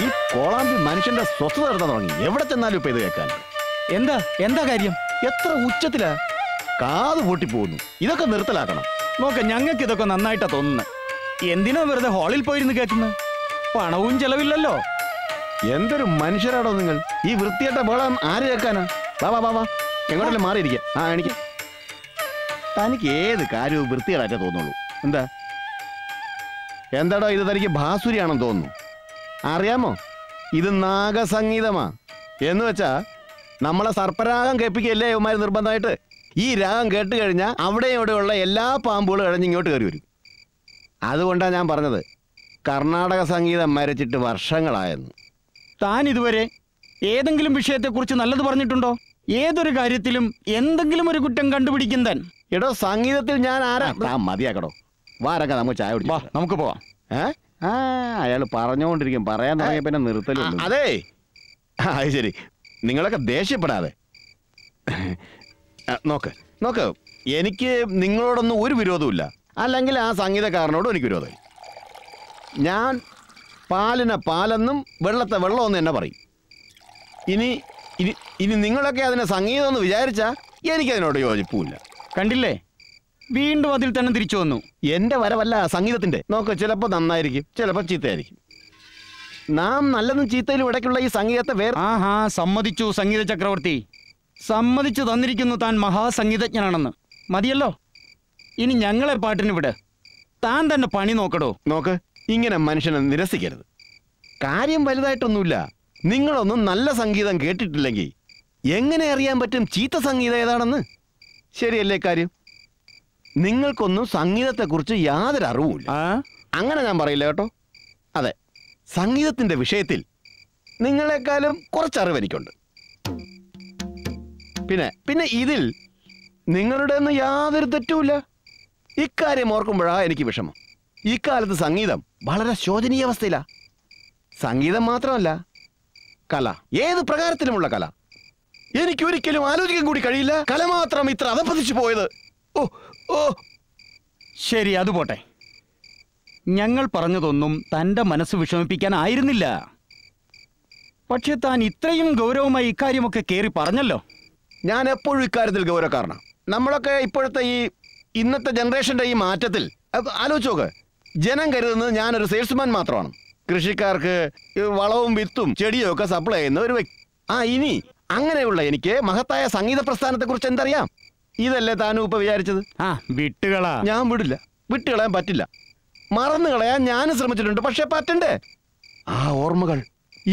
ഈ കോളാമ്പി മനുഷ്യന്റെ സ്വസ്ഥത ഇറങ്ങാൻ തുടങ്ങി. എവിടെ ചെന്നാലും ഇപ്പൊ ഇത് കേൾക്കാൻ. എന്താ എന്താ കാര്യം? എത്ര ഉച്ചത്തിലാ കാത് പൊട്ടി പോകുന്നു. ഇതൊക്കെ നിർത്തലാക്കണം. നോക്ക, ഞങ്ങൾക്ക് ഇതൊക്കെ നന്നായിട്ടാ തോന്നുന്നത്. എന്തിനാ വെറുതെ ഹാളിൽ പോയിരുന്നു കേൾക്കുന്നത്? പണവും ചെലവില്ലല്ലോ. എന്തൊരു മനുഷ്യരാടോ നിങ്ങൾ. ഈ വൃത്തിയേട്ട ബഹളം ആര് കേൾക്കാനാ? വാ വാ വാ, എങ്ങോട്ടല്ലേ മാറിയിരിക്കാം. ആ എനിക്ക് തനിക്ക് ഏത് കാര്യവും വൃത്തിയേടാറ്റേ തോന്നുള്ളൂ. എന്താ എന്താടോ ഇത്? തനിക്ക് ഭാസുരിയാണെന്ന് തോന്നുന്നു. അറിയാമോ, ഇത് നാഗസംഗീതമാ. എന്ന് വെച്ചാ നമ്മളെ സർപ്പരാഗം കേൾപ്പിക്കുകയല്ലേ ഇവന്മാർ നിർബന്ധമായിട്ട്. ഈ രാഗം കേട്ട് കഴിഞ്ഞാൽ അവിടെ ഇവിടെയുള്ള എല്ലാ പാമ്പുകളും ഇഴഞ്ഞിങ്ങോട്ട് കയറി വരും. അതുകൊണ്ടാണ് ഞാൻ പറഞ്ഞത് കർണാടക സംഗീതം മരച്ചിട്ട് വർഷങ്ങളായെന്ന്. താൻ ഇതുവരെ ഏതെങ്കിലും വിഷയത്തെക്കുറിച്ച് നല്ലത് പറഞ്ഞിട്ടുണ്ടോ? ഏതൊരു കാര്യത്തിലും എന്തെങ്കിലും ഒരു കുറ്റം കണ്ടുപിടിക്കും താൻ. എടോ സംഗീതത്തിൽ ഞാൻ ആരാ? മതിയാക്കടോ, വാരൊക്കെ നമുക്ക് ചായ കുടിക്കാം, നമുക്ക് പോവാം. അയാൾ പറഞ്ഞുകൊണ്ടിരിക്കും, പറയാൻ തുടങ്ങിയ പിന്നെ നിർത്തലും. അതെ അത് ശരി, നിങ്ങളൊക്കെ ദേഷ്യപ്പെടാതെ നോക്ക് നോക്ക്. എനിക്ക് നിങ്ങളോടൊന്നും ഒരു വിരോധമില്ല, അല്ലെങ്കിൽ ആ സംഗീതക്കാരനോടും എനിക്ക് വിരോധമില്ല. ഞാൻ പാലിനെ പാലെന്നും വെള്ളത്തെ വെള്ളമെന്നും എന്നെ പറയും. ഇനി ഇനി ഇനി നിങ്ങളൊക്കെ അതിനെ സംഗീതം എന്ന് വിചാരിച്ചാൽ എനിക്കതിനോട് യോജിപ്പുമില്ല. കണ്ടില്ലേ, വീണ്ടും അതിൽ തന്നെ തിരിച്ചു വന്നു. എൻ്റെ വരവല്ല സംഗീതത്തിൻ്റെ. നോക്ക്, ചിലപ്പോൾ നന്നായിരിക്കും, ചിലപ്പോൾ ചീത്തയായിരിക്കും. നാം നല്ലതും ചീത്തയിലും ഇടയ്ക്കുള്ള ഈ സംഗീതത്തെ വേറെ. ആഹാ, സമ്മതിച്ചു സംഗീത ചക്രവർത്തി, സമ്മതിച്ചു തന്നിരിക്കുന്നു താൻ മഹാസംഗീതജ്ഞനാണെന്ന്. മതിയല്ലോ, ഇനി ഞങ്ങളെ പാട്ടിന് വിട്. താൻ തന്നെ പണി നോക്കടോ. നോക്ക്, ഇങ്ങനെ മനുഷ്യനെ നിരസിക്കരുത്. കാര്യം വലുതായിട്ടൊന്നുമില്ല. നിങ്ങളൊന്നും നല്ല സംഗീതം കേട്ടിട്ടില്ലെങ്കിൽ എങ്ങനെ അറിയാൻ പറ്റും ചീത്ത സംഗീതം ഏതാണെന്ന്? ശരിയല്ലേ കാര്യം? നിങ്ങൾക്കൊന്നും സംഗീതത്തെക്കുറിച്ച് യാതൊരു അറിവുമില്ല. അങ്ങനെ ഞാൻ പറയില്ല കേട്ടോ. അതെ, സംഗീതത്തിൻ്റെ വിഷയത്തിൽ നിങ്ങളെക്കാളും കുറച്ചറിവ് എനിക്കുണ്ട്. പിന്നെ പിന്നെ ഇതിൽ നിങ്ങളുടെയൊന്നും യാതൊരു തെറ്റുമില്ല. ഇക്കാര്യം ഓർക്കുമ്പോഴാണ് എനിക്ക് വിഷമം. ഇക്കാലത്ത് സംഗീതം വളരെ ശോചനീയ അവസ്ഥയിലാണ്. സംഗീതം മാത്രമല്ല, കല, ഏത് പ്രകാരത്തിലുമുള്ള കല. എനിക്കൊരിക്കലും ആലോചിക്കാൻ കൂടി കഴിയില്ല കല മാത്രം ഇത്ര അതപ്പതിച്ചു പോയത്. ഓ ഓ ശരി, അതുപോട്ടെ. ഞങ്ങൾ പറഞ്ഞതൊന്നും തൻ്റെ മനസ്സ് വിഷമിപ്പിക്കാനായിരുന്നില്ല. പക്ഷെ താൻ ഇത്രയും ഗൗരവമായി ഇക്കാര്യമൊക്കെ കയറി പറഞ്ഞല്ലോ. ഞാൻ എപ്പോഴും ഇക്കാര്യത്തിൽ ഗൗരവക്കാരനാണ്. നമ്മളൊക്കെ ഇപ്പോഴത്തെ ഈ ഇന്നത്തെ ജനറേഷൻ്റെ ഈ മാറ്റത്തിൽ ആലോചിച്ച് നോക്ക്. ജനം കരുതുന്നത് ഞാനൊരു സെയിൽസ്മാൻ മാത്രമാണ്, കൃഷിക്കാർക്ക് വളവും വിത്തും ചെടിയും ഒക്കെ സപ്ലൈ ചെയ്യുന്ന ഒരു വ്യക്തി. ആ, ഇനി അങ്ങനെയുള്ള എനിക്ക് മഹത്തായ സംഗീത പ്രസ്ഥാനത്തെക്കുറിച്ച് എന്തറിയാം? ഇതല്ലേ താനും ഇപ്പം വിചാരിച്ചത്? ആ, വിട്ടുകളാ. ഞാൻ വിടില്ല, വിട്ടുകളയാൻ പറ്റില്ല. മറന്നു കളയാൻ ഞാനും ശ്രമിച്ചിട്ടുണ്ട്, പക്ഷെ പറ്റണ്ടേ. ആ ഓർമ്മകൾ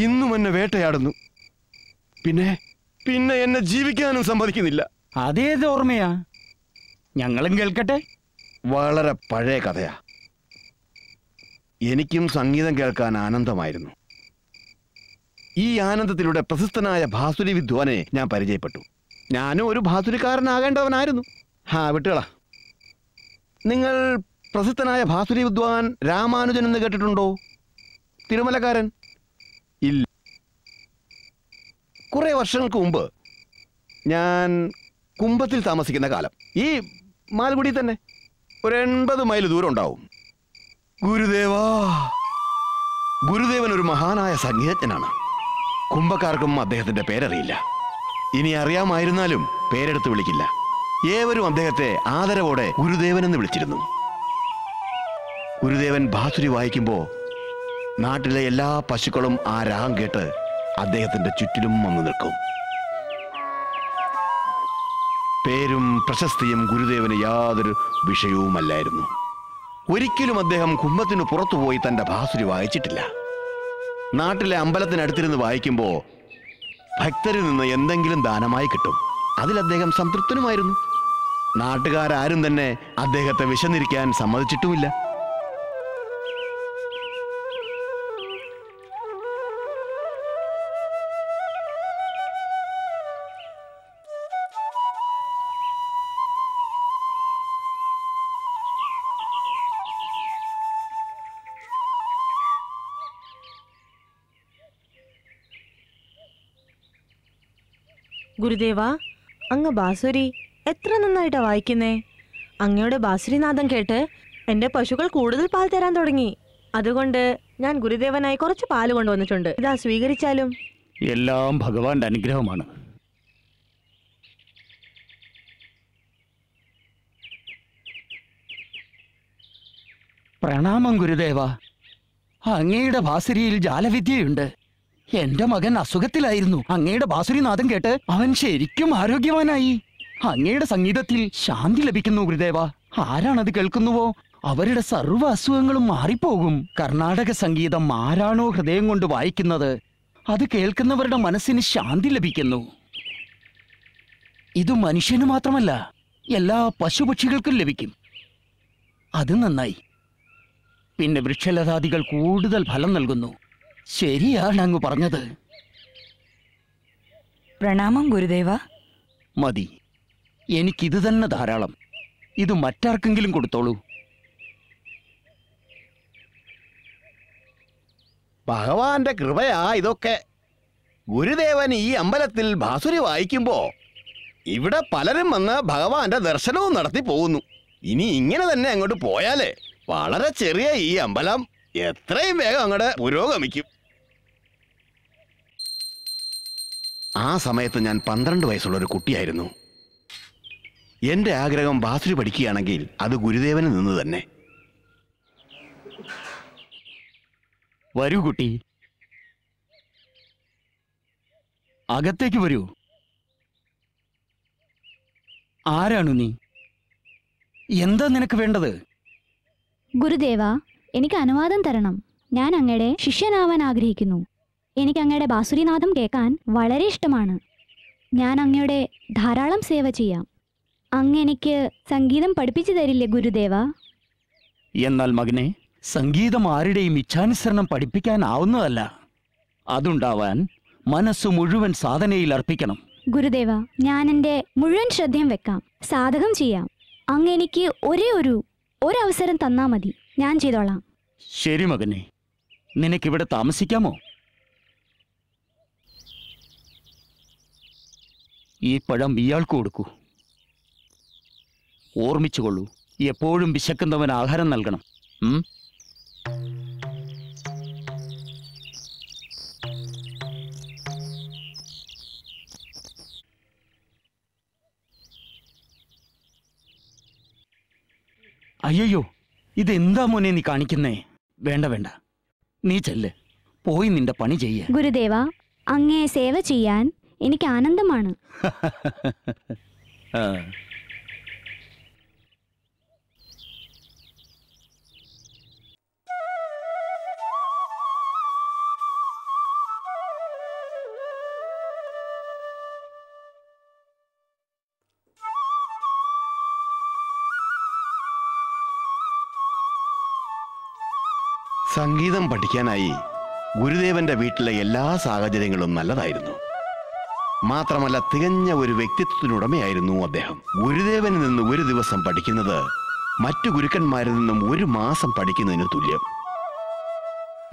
ഇന്നും എന്നെ വേട്ടയാടുന്നു. പിന്നെ പിന്നെ എന്നെ ജീവിക്കാനും സമ്മതിക്കുന്നില്ല. അതേത് ഓർമ്മയാ? ഞങ്ങളും കേൾക്കട്ടെ. വളരെ പഴയ കഥയാ. എനിക്കും സംഗീതം കേൾക്കാൻ ആനന്ദമായിരുന്നു. ഈ ആനന്ദത്തിലൂടെ പ്രശസ്തനായ ഭാസുരി വിദ്വാനെ ഞാൻ പരിചയപ്പെട്ടു. ഞാനും ഒരു ഭാസുരിക്കാരനാകേണ്ടവനായിരുന്നു. ഹാ വിട്ടുകളാ. നിങ്ങൾ പ്രസിദ്ധനായ ഭാസുരി വിദ്വാൻ രാമാനുജൻ എന്ന് കേട്ടിട്ടുണ്ടോ? തിരുമലക്കാരൻ. ഇല്ല. കുറേ വർഷങ്ങൾക്ക് മുമ്പ് ഞാൻ കുംഭത്തിൽ താമസിക്കുന്ന കാലം, ഈ മാൽഗുടി തന്നെ ഒരു 80 മൈൽ ദൂരം ഉണ്ടാവും. ഗുരുദേവാ, ഗുരുദേവൻ ഒരു മഹാനായ സംഗീതജ്ഞനാണ്. കുംഭക്കാർക്കും അദ്ദേഹത്തിൻ്റെ പേരറിയില്ല. ഇനി അറിയാമായിരുന്നാലും പേരെടുത്ത് വിളിക്കില്ല. ഏവരും അദ്ദേഹത്തെ ആദരവോടെ ഗുരുദേവനെന്ന് വിളിച്ചിരുന്നു. ഗുരുദേവൻ ഭാസുരി വായിക്കുമ്പോൾ നാട്ടിലെ എല്ലാ പശുക്കളും ആ രാഗം കേട്ട് അദ്ദേഹത്തിൻ്റെ ചുറ്റിലും വന്നു നിൽക്കും. പേരും പ്രശസ്തിയും ഗുരുദേവന് യാതൊരു വിഷയവുമല്ലായിരുന്നു. ഒരിക്കലും അദ്ദേഹം കുംഭത്തിനു പുറത്തുപോയി തൻ്റെ ഭാസുരി വായിച്ചിട്ടില്ല. നാട്ടിലെ അമ്പലത്തിനടുത്തിരുന്ന് വായിക്കുമ്പോൾ ഭക്തരിൽ നിന്ന് എന്തെങ്കിലും ദാനമായി കിട്ടും. അതിൽ അദ്ദേഹം സംതൃപ്തനുമായിരുന്നു. നാട്ടുകാരും തന്നെ അദ്ദേഹത്തെ വിശന്നിരിക്കാൻ സമ്മതിച്ചിട്ടുമില്ല. ഗുരുദേവ, അങ്ങ് ബാസുരി എത്ര നന്നായിട്ടാണ് വായിക്കുന്നേ. അങ്ങയുടെ ബാസുരിനാഥം കേട്ട് എൻ്റെ പശുക്കൾ കൂടുതൽ പാൽ തരാൻ തുടങ്ങി. അതുകൊണ്ട് ഞാൻ ഗുരുദേവനായി കുറച്ച് പാല് കൊണ്ടുവന്നിട്ടുണ്ട്. ഇതാ സ്വീകരിച്ചാലും. എല്ലാം ഭഗവാന്റെ അനുഗ്രഹമാണ്. പ്രണാമം ഗുരുദേവ. അങ്ങയുടെ ബാസുരിയിൽ ജാലവിദ്യയുണ്ട്. എന്റെ മകൻ അസുഖത്തിലായിരുന്നു. അങ്ങയുടെ ബാസുരിനാഥം കേട്ട് അവൻ ശരിക്കും ആരോഗ്യവാനായി. അങ്ങയുടെ സംഗീതത്തിൽ ശാന്തി ലഭിക്കുന്നു ഗുരുദേവ. ആരാണത് കേൾക്കുന്നുവോ അവരുടെ സർവ്വ അസുഖങ്ങളും മാറിപ്പോകും. കർണാടക സംഗീതം ആരാണോ ഹൃദയം കൊണ്ട് വായിക്കുന്നത് അത് കേൾക്കുന്നവരുടെ മനസ്സിന് ശാന്തി ലഭിക്കുന്നു. ഇത് മനുഷ്യന് മാത്രമല്ല എല്ലാ പശുപക്ഷികൾക്കും ലഭിക്കും. അത് നന്നായി. പിന്നെ വൃക്ഷലതാദികൾ കൂടുതൽ ഫലം നൽകുന്നു. ശരിയാണ് അങ്ങ് പറഞ്ഞത്. പ്രണാമം ഗുരുദേവ. മതി, എനിക്കിത് തന്നെ ധാരാളം. ഇത് മറ്റാർക്കെങ്കിലും കൊടുത്തോളൂ. ഭഗവാന്റെ കൃപയാ ഇതൊക്കെ. ഗുരുദേവൻ ഈ അമ്പലത്തിൽ ബാസുരി വായിക്കുമ്പോ ഇവിടെ പലരും വന്ന് ഭഗവാന്റെ ദർശനവും നടത്തി പോകുന്നു. ഇനി ഇങ്ങനെ തന്നെ അങ്ങോട്ട് പോയാലേ വളരെ ചെറിയ ഈ അമ്പലം എത്രയും വേഗം അങ്ങോട്ട് പുരോഗമിക്കും. ആ സമയത്ത് ഞാൻ 12 വയസ്സുള്ള ഒരു കുട്ടിയായിരുന്നു. എന്റെ ആഗ്രഹം ബാസുരി പഠിക്കുകയാണെങ്കിൽ അത് ഗുരുദേവന് നിന്ന് തന്നെ. വരൂ കുട്ടി, അകത്തേക്ക് വരൂ. ആരാണു നീ? എന്താ നിനക്ക് വേണ്ടത്? ഗുരുദേവ, എനിക്ക് അനുവാദം തരണം. ഞാൻ അങ്ങയുടെ ശിഷ്യനാവാൻ ആഗ്രഹിക്കുന്നു. എനിക്ക് അങ്ങയുടെ ബാസുരിനാഥം കേൾക്കാൻ വളരെ ഇഷ്ടമാണ്. ഞാൻ അങ്ങയുടെ ധാരാളം സേവ ചെയ്യാം. അങ്ങെനിക്ക് സംഗീതം പഠിപ്പിച്ചു തരില്ലേ ഗുരുദേവ? എന്നാൽ മകനെ, സംഗീതം ആരുടെയും ഇച്ഛാനുസരണം പഠിപ്പിക്കാനാവുന്നതല്ല. അതുണ്ടാവാൻ മനസ്സ് മുഴുവൻ സാധനയിൽ അർപ്പിക്കണം. ഗുരുദേവ, ഞാൻ എൻ്റെ മുഴുവൻ ശ്രദ്ധയും വെക്കാം, സാധകം ചെയ്യാം. അങ്ങ് എനിക്ക് ഒരേ ഒരവസരം തന്നാ മതി. ഞാൻ ചെയ്തോളാം. ശരി മകനെ, നിനക്കിവിടെ താമസിക്കാമോ? ഈ പഴം ഇയാൾക്ക് കൊടുക്കൂ. ഓർമ്മിച്ചുകൊള്ളൂ, എപ്പോഴും വിശക്കുന്നവന് ആഹാരം നൽകണം. അയ്യോ, ഇതെന്താ മോനെ നീ കാണിക്കുന്നേ? വേണ്ട വേണ്ട, നീ ചെല്ല്, പോയി നിന്റെ പണി ചെയ്യേ. ഗുരുദേവ, അങ്ങേ സേവ ചെയ്യാൻ എനിക്ക് ആനന്ദമാണ്. സംഗീതം പഠിക്കാനായി ഗുരുദേവന്റെ വീട്ടിലെ എല്ലാ സാഹചര്യങ്ങളും നല്ലതായിരുന്നു. മാത്രമല്ല തികഞ്ഞ ഒരു വ്യക്തിത്വത്തിനുടമയായിരുന്നു അദ്ദേഹം. ഗുരുദേവനിൽ നിന്ന് ഒരു ദിവസം പഠിക്കുന്നത് മറ്റു ഗുരുക്കന്മാരിൽ നിന്നും 1 മാസം പഠിക്കുന്നതിന് തുല്യം.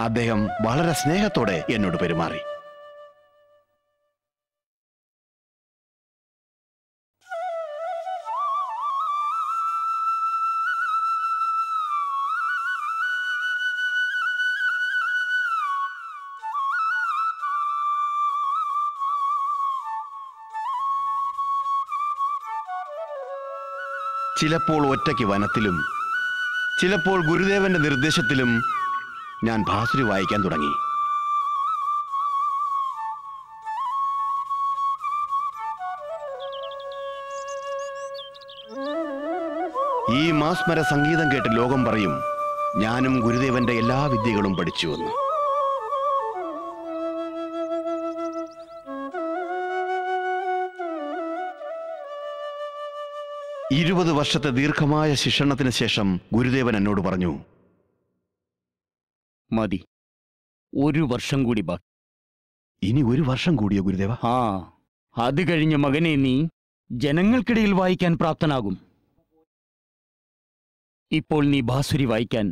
അദ്ദേഹം വളരെ സ്നേഹത്തോടെ എന്നോട് പെരുമാറി. ചിലപ്പോൾ ഒറ്റയ്ക്ക് വനത്തിലും ചിലപ്പോൾ ഗുരുദേവന്റെ നിർദ്ദേശത്തിലും ഞാൻ ബാസുരി വായിക്കാൻ തുടങ്ങി. ഈ മാസ്മര സംഗീതം കേട്ട് ലോകം പറയും ഞാനും ഗുരുദേവന്റെ എല്ലാ വിദ്യകളും പഠിച്ചുവെന്ന്. ഇരുപത് വർഷത്തെ ദീർഘമായ ശിക്ഷണത്തിന് ശേഷം ഗുരുദേവൻ എന്നോട് പറഞ്ഞു, മതി, 1 വർഷം കൂടി ബാക്കി. ഇനി 1 വർഷം കൂടിയോ ഗുരുദേവ? ആ, അത് കഴിഞ്ഞ് മകനെ നീ ജനങ്ങൾക്കിടയിൽ വായിക്കാൻ പ്രാപ്തനാകും. ഇപ്പോൾ നീ ബാസുരി വായിക്കാൻ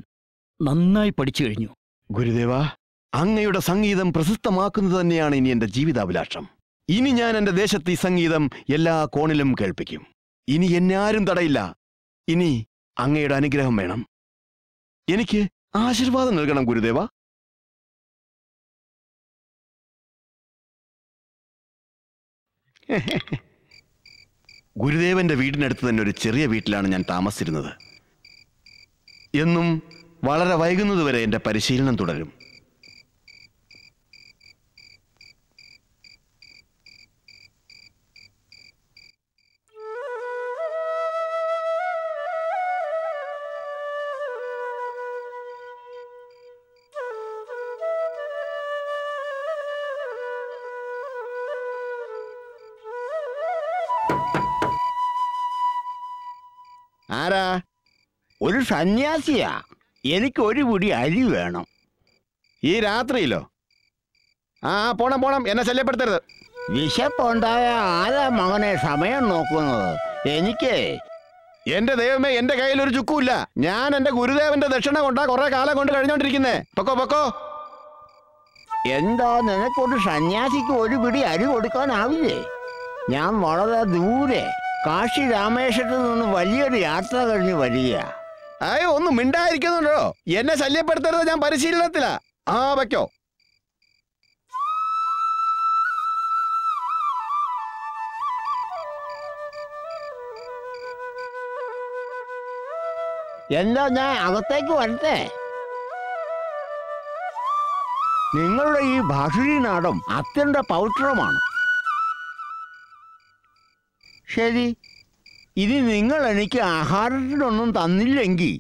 നന്നായി പഠിച്ചു കഴിഞ്ഞു. ഗുരുദേവ, അങ്ങയുടെ സംഗീതം പ്രശസ്തമാക്കുന്നത് തന്നെയാണ് ഇനി എൻ്റെ ജീവിതാഭിലാഷം. ഇനി ഞാൻ എൻ്റെ ദേശത്ത് ഈ സംഗീതം എല്ലാ കോണിലും കേൾപ്പിക്കും. ഇനി എന്നെ ആരും തടയില്ല. ഇനി അങ്ങയുടെ അനുഗ്രഹം വേണം. എനിക്ക് ആശീർവാദം നൽകണം ഗുരുദേവ. ഗുരുദേവന്റെ വീടിനടുത്ത് തന്നെ ഒരു ചെറിയ വീട്ടിലാണ് ഞാൻ താമസിച്ചിരുന്നത്. എന്നും വളരെ വൈകുന്നതുവരെ എൻ്റെ പരിശീലനം തുടരും. ആരാ? ഒരു സന്യാസിയാ. എനിക്ക് ഒരു പിടി അരി വേണം. ഈ രാത്രിയിലോ? ആ പോണം പോണം, എന്നെ ശല്യപ്പെടുത്തരുത്. വിശപ്പുണ്ടായ ആരാ മകനെ സമയം നോക്കുന്നത്? എനിക്ക് എന്റെ ദൈവമേ, എന്റെ കയ്യിൽ ഒരു ചുക്കുമില്ല. ഞാൻ എന്റെ ഗുരുദേവന്റെ ദക്ഷിണ കൊണ്ടാ കുറെ കാലം കൊണ്ട് കഴിഞ്ഞോണ്ടിരിക്കുന്നേ. പൊക്കോ പൊക്കോ. എന്താ നിനക്കൊരു സന്യാസിക്ക് ഒരു പിടി അരി കൊടുക്കാനാവില്ലേ? ഞാൻ വളരെ ദൂരെ കാശി രാമേശ്വരത്ത് നിന്ന് വലിയൊരു യാത്ര കഴിഞ്ഞ് വരിക. അയ്യോ, ഒന്നും മിണ്ടായിരിക്കുന്നുണ്ടോ? എന്നെ ശല്യപ്പെടുത്തരുത്, ഞാൻ പരിശീലനത്തിലാ. ആ വയ്ക്കോ. എന്താ ഞാൻ അകത്തേക്ക് വരട്ടെ? നിങ്ങളുടെ ഈ ഭാഷീ നാടം അത്യന്ത പൗത്രമാണ്. ശരി, ഇനി നിങ്ങൾ എനിക്ക് ആഹാരത്തിനൊന്നും തന്നില്ലെങ്കിൽ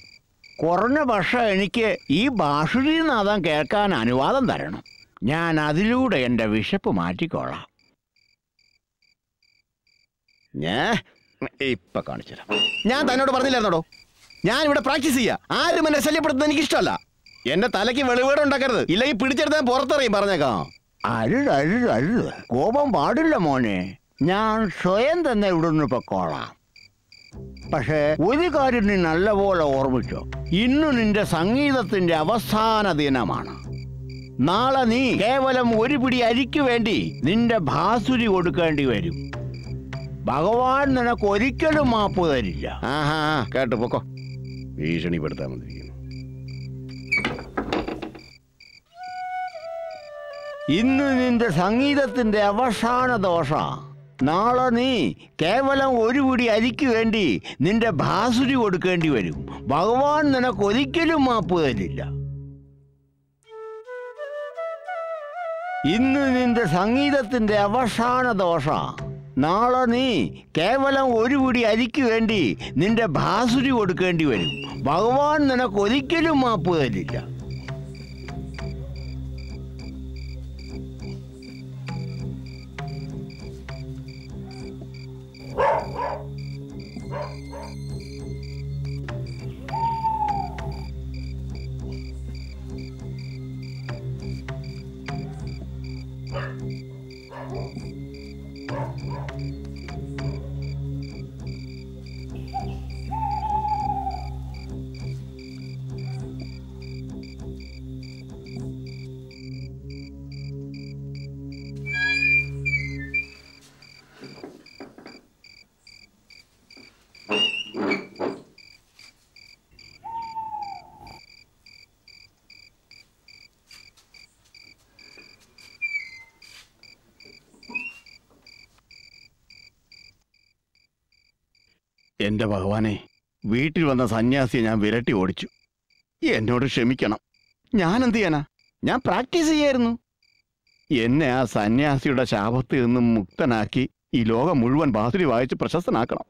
കുറഞ്ഞ പക്ഷം എനിക്ക് ഈ ഭാഷീനാഥം കേൾക്കാൻ അനുവാദം തരണം. ഞാൻ അതിലൂടെ എൻ്റെ വിശപ്പ് മാറ്റിക്കോളാം. ഇപ്പൊ കാണിച്ചുതരാം. ഞാൻ തന്നോട് പറഞ്ഞില്ലായിരുന്നോടോ, ഞാൻ ഇവിടെ പ്രാക്ടീസ് ചെയ്യാം. ആരും എന്നെ ശല്യപ്പെടുത്തുന്നത് എനിക്കിഷ്ടമല്ല. എൻ്റെ തലയ്ക്ക് വെളിവേട് ഉണ്ടാക്കരുത്, ഇല്ലെങ്കിൽ പിടിച്ചെടുത്താൽ പുറത്തറിയും. പറഞ്ഞേക്കാം. അരുത് അരുത് അരുത്, കോപം പാടില്ല മോനെ. ഞാൻ സ്വയം തന്നെ ഇവിടുന്ന് പൊക്കോളാം. പക്ഷേ ഒരു കാര്യം നീ നല്ലപോലെ ഓർമ്മിച്ചോ. ഇന്ന് നിന്റെ സംഗീതത്തിന്റെ അവസാന ദിനമാണ്. നാളെ നീ കേവലം ഒരു പിടി അരിക്ക് വേണ്ടി നിന്റെ ഭാസുരി കൊടുക്കേണ്ടി വരും. ഭഗവാൻ നിനക്ക് ഒരിക്കലും മാപ്പ് തരില്ല. ആഹാ, കേട്ടു പൊക്കോ. ഭീഷണിപ്പെടുത്താൻ വന്നിരിക്കുന്നു. ഇന്ന് നിന്റെ സംഗീതത്തിന്റെ അവസാന ദോഷം. നാളെ നീ കേവലം ഒരു പിടി അരിക്ക് വേണ്ടി നിന്റെ ഭാസുരി കൊടുക്കേണ്ടി വരും. ഭഗവാൻ നിനക്കൊരിക്കലും മാപ്പ് തരില്ല. ഇന്ന് നിന്റെ സംഗീതത്തിന്റെ അവസാന ദോഷം. നാളെ നീ കേവലം ഒരു പിടി അരിക്ക് വേണ്ടി നിന്റെ ഭാസുരി കൊടുക്കേണ്ടി വരും. ഭഗവാൻ നിനക്കൊരിക്കലും മാപ്പ് തരില്ല. എന്റെ ഭഗവാനെ, വീട്ടിൽ വന്ന സന്യാസിയെ ഞാൻ വിരട്ടി ഓടിച്ചു. എന്നോട് ക്ഷമിക്കണം. ഞാൻ എന്ത് ചെയ്യാനാ? ഞാൻ പ്രാക്ടീസ് ചെയ്യായിരുന്നു. എന്നെ ആ സന്യാസിയുടെ ശാപത്തിൽ നിന്നും മുക്തനാക്കി ഈ ലോകം മുഴുവൻ ബാസുരി വായിച്ച് പ്രശസ്തനാക്കണം.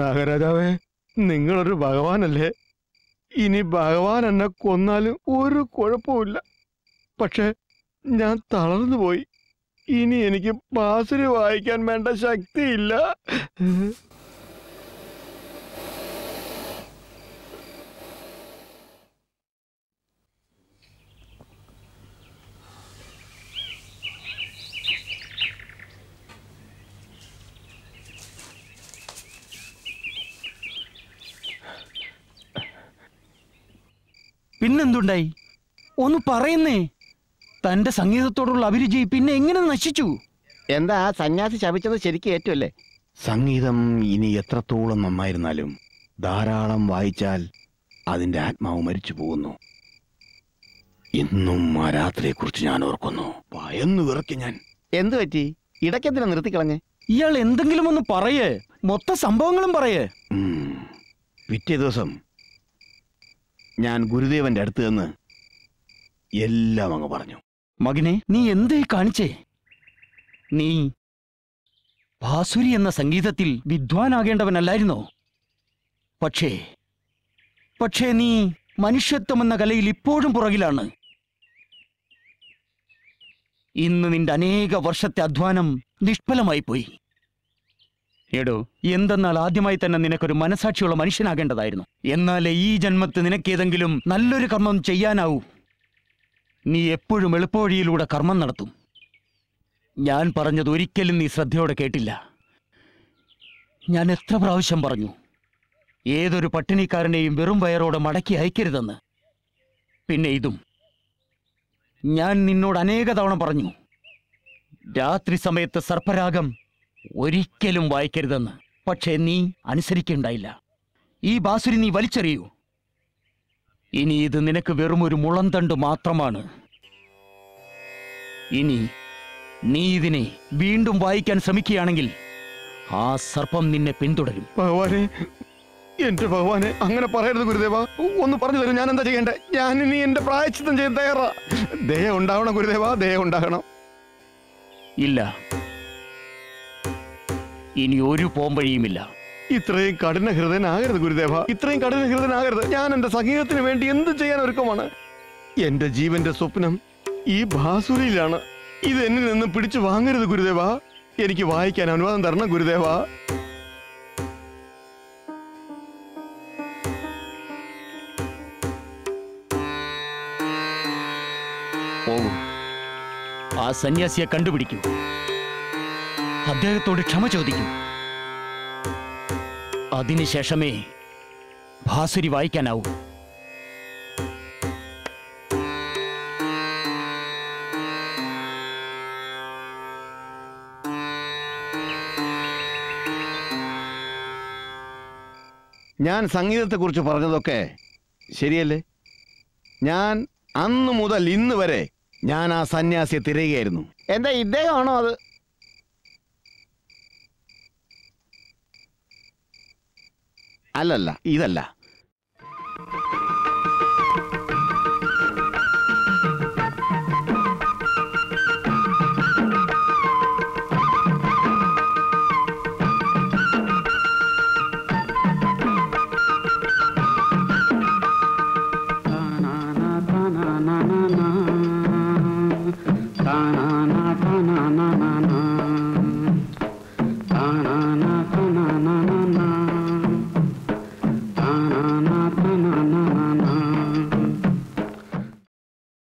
നഗരാജാവേ, നിങ്ങളൊരു ഭഗവാനല്ലേ? ഇനി ഭഗവാൻ എന്നെ കൊന്നാലും ഒരു കുഴപ്പമില്ല. പക്ഷെ ഞാൻ തളർന്നു പോയി. ഇനി എനിക്ക് ബാസുരി വായിക്കാൻ വേണ്ട ശക്തിയില്ല. പിന്നെന്തുണ്ടായി? ഒന്ന് പറയുന്നേ. തന്റെ സംഗീതത്തോടുള്ള അഭിരുചി പിന്നെ എങ്ങനെ നശിച്ചു? എന്താ സന്യാസി ശപിച്ചത് ശരിക്കും ഏറ്റല്ലേ? സംഗീതം ഇനി എത്രത്തോളം നന്നായിരുന്നാലും ധാരാളം വായിച്ചാൽ അതിന്റെ ആത്മാവ് മരിച്ചു പോകുന്നു. ഇന്നും ആ രാത്രിയെ കുറിച്ച് ഞാൻ ഓർക്കുന്നു. ഭയന്നു വിറക്കി ഞാൻ. എന്തു പറ്റി? ഇടയ്ക്കെന്തിനാ നിർത്തിക്കളഞ്ഞേ? ഇയാൾ എന്തെങ്കിലും ഒന്ന് പറയേ, മൊത്ത സംഭവങ്ങളും പറയേ. പിറ്റേ ദിവസം ഞാൻ ഗുരുദേവന്റെ അടുത്ത് നിന്ന് എല്ലാം അങ്ങ് പറഞ്ഞു. മകനെ, നീ എന്തേ കാണിച്ചേ? നീ ബാസുരി എന്ന സംഗീതത്തിൽ വിദ്വാനാകേണ്ടവനല്ലായിരുന്നോ? പക്ഷേ നീ മനുഷ്യത്വം എന്ന കലയിൽ ഇപ്പോഴും പുറകിലാണ്. ഇന്ന് നിന്റെ അനേക വർഷത്തെ അധ്വാനം നിഷ്ഫലമായി പോയി. എടോ, എന്തെന്നാൽ ആദ്യമായി തന്നെ നിനക്കൊരു മനസാക്ഷിയുള്ള മനുഷ്യനാകേണ്ടതായിരുന്നു. എന്നാലേ ഈ ജന്മത്ത് നിനക്കേതെങ്കിലും നല്ലൊരു കർമ്മം ചെയ്യാനാവൂ. നീ എപ്പോഴും എളുപ്പവഴിയിലൂടെ കർമ്മം നടത്തും. ഞാൻ പറഞ്ഞത് ഒരിക്കലും നീ ശ്രദ്ധയോടെ കേട്ടില്ല. ഞാൻ എത്ര പ്രാവശ്യം പറഞ്ഞു, ഏതൊരു പട്ടിണിക്കാരനെയും വെറും വയറോടെ മടക്കി അയക്കരുതെന്ന്. പിന്നെ ഇതും ഞാൻ നിന്നോട് അനേക തവണ പറഞ്ഞു, രാത്രി സമയത്ത് സർപ്പരാഗം ഒരിക്കലും വായിക്കരുതെന്ന്. പക്ഷേ നീ അനുസരിക്കേണ്ടായില്ല. ഈ ബാസുരി നീ വലിച്ചെറിയൂ. ഇനി ഇത് നിനക്ക് വെറും ഒരു മുളന്തണ്ട് മാത്രമാണ്. ഇനി നീ ഇതിനെ വീണ്ടും വായിക്കാൻ ശ്രമിക്കുകയാണെങ്കിൽ ആ സർപ്പം നിന്നെ പിന്തുടരും. ഭഗവാനെ, എന്റെ ഭഗവാനെ, അങ്ങനെ പറയരുത് ഗുരുദേവ. ഒന്ന് പറഞ്ഞു തരും, ഞാൻ എന്താ ചെയ്യേണ്ടത്? ഞാൻ ഇനി എന്റെ പ്രായശ്ചിത്തം ചെയ്യാൻ തയ്യാറാ. ദയ ഉണ്ടാകണം ഗുരുദേവ, ദയ ഉണ്ടാകണം. ഇല്ല, ഇനി ഒരു പോംവഴിയുമില്ല. ഇത്രയും കഠിന ഹൃദയനാകരുത് ഗുരുദേവ, ഇത്രയും കഠിന ഹൃദയനാകരുത്. ഞാൻ എന്റെ സംഗീതത്തിന് വേണ്ടി എന്ത് ചെയ്യാൻ ഒരുക്കമാണ്. എന്റെ ജീവന്റെ സ്വപ്നം ഈ ബാസുരിയിലാണ്. ഇത് എന്നിൽ നിന്ന് പിടിച്ചു വാങ്ങരുത് ഗുരുദേവ. എനിക്ക് വായിക്കാൻ അനുവാദം തരണം ഗുരുദേവ. പോകും, ആ സന്യാസിയെ കണ്ടുപിടിക്കൂ. അദ്ദേഹത്തോട് ക്ഷമ ചോദിക്കും. അതിനുശേഷമേ ബാസുരി വായിക്കാനാവൂ. ഞാൻ സംഗീതത്തെക്കുറിച്ച് പറഞ്ഞതൊക്കെ ശരിയല്ലേ? ഞാൻ അന്ന് മുതൽ ഇന്ന് വരെ ഞാൻ ആ സന്യാസിയെ തിരയുകയായിരുന്നു. എന്താ ഇദ്ദേഹമാണോ അത്? അല്ലല്ല, ഇതല്ല.